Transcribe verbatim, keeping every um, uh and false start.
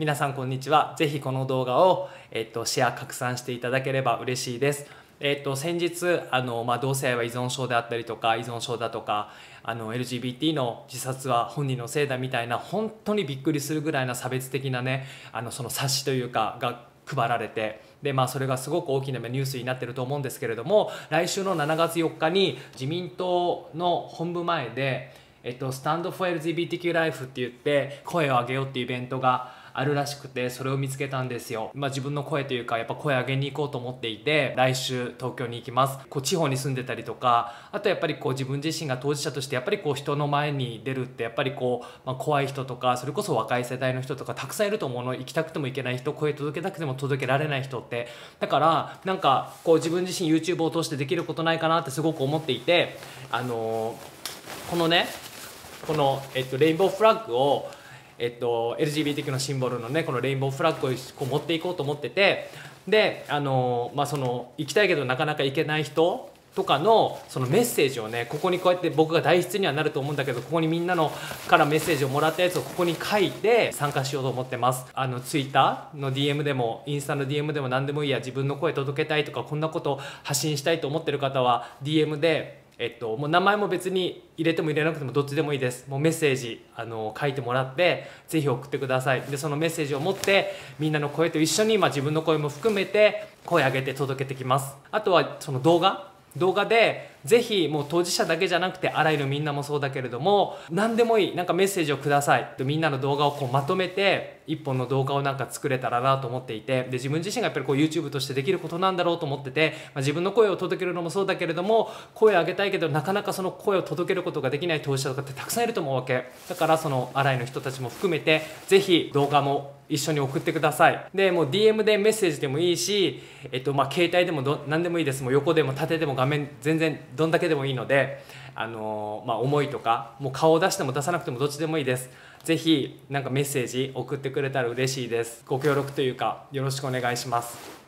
皆さんこんにちは。ぜひこの動画を、えっと、シェア拡散していただければ嬉しいです。えっと、先日あの、まあ、同性愛は依存症であったりとか依存症だとかあの エルジービーティー の自殺は本人のせいだみたいな本当にびっくりするぐらいな差別的なねあのその冊子というかが配られて。でまあ、それがすごく大きなニュースになっていると思うんですけれども、来週のしちがつよっかに自民党の本部前で「えっと、スタンド・フォー・ エルジービーティーキュー・ライフ」って言って声を上げようっていうイベントがあるらしくて、それを見つけたんですよ。まあ、自分の声というかやっぱ声上げに行こうと思っていて、来週東京に行きます。こう地方に住んでたりとか、あとやっぱりこう自分自身が当事者としてやっぱりこう人の前に出るってやっぱりこう、まあ、怖い人とかそれこそ若い世代の人とかたくさんいると思うの。行きたくても行けない人、声届けたくても届けられない人って。だからなんかこう自分自身 ユーチューブ を通してできることないかなってすごく思っていて、あのー、このねこの、えっと、レインボーフラッグをえっと、エルジービーティーキュー のシンボルのねこのレインボーフラッグをこう持っていこうと思ってて、であの、まあ、その行きたいけどなかなか行けない人とか の, そのメッセージをねここにこうやって僕が代筆にはなると思うんだけど、ここにみんなのからメッセージをもらったやつをここに書いて参加しようと思ってます。あの ツイッター の ディーエム でもインスタの ディーエム でも何でもいいや、自分の声届けたいとかこんなことを発信したいと思ってる方は ディーエム で。えっと、もう名前も別に入れても入れなくてもどっちでもいいです。もうメッセージあの書いてもらってぜひ送ってください。でそのメッセージを持ってみんなの声と一緒に、まあ、自分の声も含めて声上げて届けてきます。あとはその動画動画でぜひもう当事者だけじゃなくてあらゆるみんなもそうだけれども何でもいい、なんかメッセージをくださいとみんなの動画をこうまとめて一本の動画をなんか作れたらなと思っていて、で自分自身がやっぱりこう ユーチューブ としてできることなんだろうと思ってて、まあ、自分の声を届けるのもそうだけれども声を上げたいけどなかなかその声を届けることができない当事者とかってたくさんいると思うわけだから、そのあらゆる人たちも含めてぜひ動画も一緒に送ってください。でもう ディーエム でメッセージでもいいし、えっと、まあ携帯でもど何でもいいです。もう横でも縦でも画面全然どんだけでもいいので、あのーまあ、思いとかもう顔を出しても出さなくてもどっちでもいいです。ぜひなんかメッセージ送ってくれたら嬉しいです。ご協力というかよろしくお願いします。